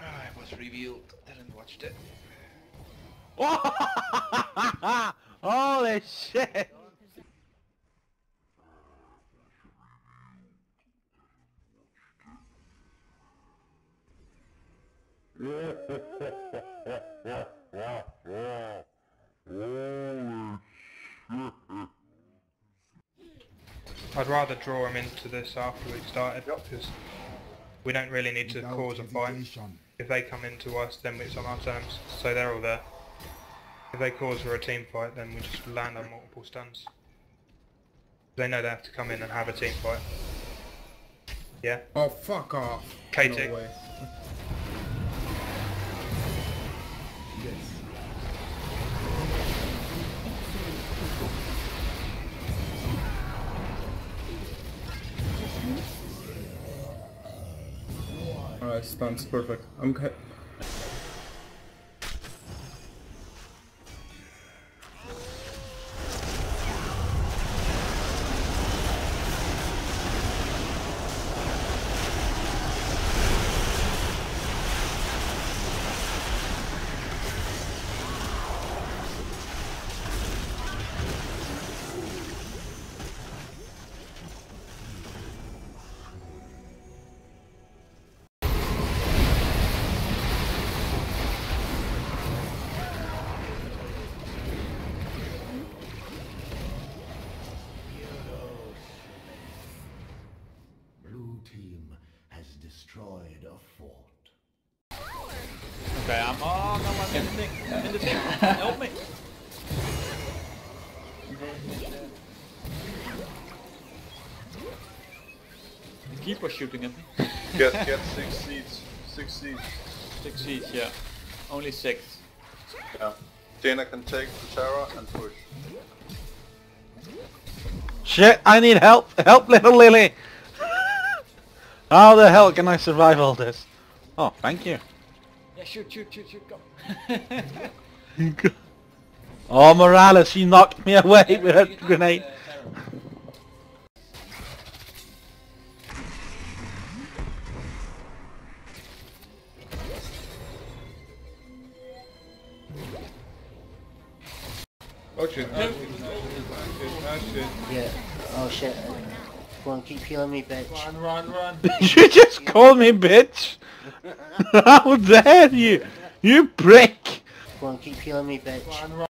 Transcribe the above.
I was revealed. Didn't watch that. Holy shit! I'd rather draw him into this after we've started, because we don't really need to cause a fight. If they come into us, then it's on our terms, so they're all there. If they cause for a team fight, then we just land on multiple stuns. They know they have to come in and have a team fight. Yeah? Oh, fuck off! KT. No way. Alright, stunts, perfect. I'm good. Destroyed a fort. Okay, I'm in the thing. I'm in the thing. Help me. The keeper shooting at me. Get 6 seeds. 6 seeds. 6 seeds, yeah. Only 6. Yeah. Dana can take the Terra and push. Shit, I need help. Help, little Lily. How the hell can I survive all this? Oh, thank you. Yeah, shoot, go. Oh, Morales, she knocked me away with her grenade. Oh shit, yeah. Oh shit. Go on, keep healing me, bitch. Run. Did you just call me bitch? How dare you? You prick! Go on, keep healing me, bitch. Run.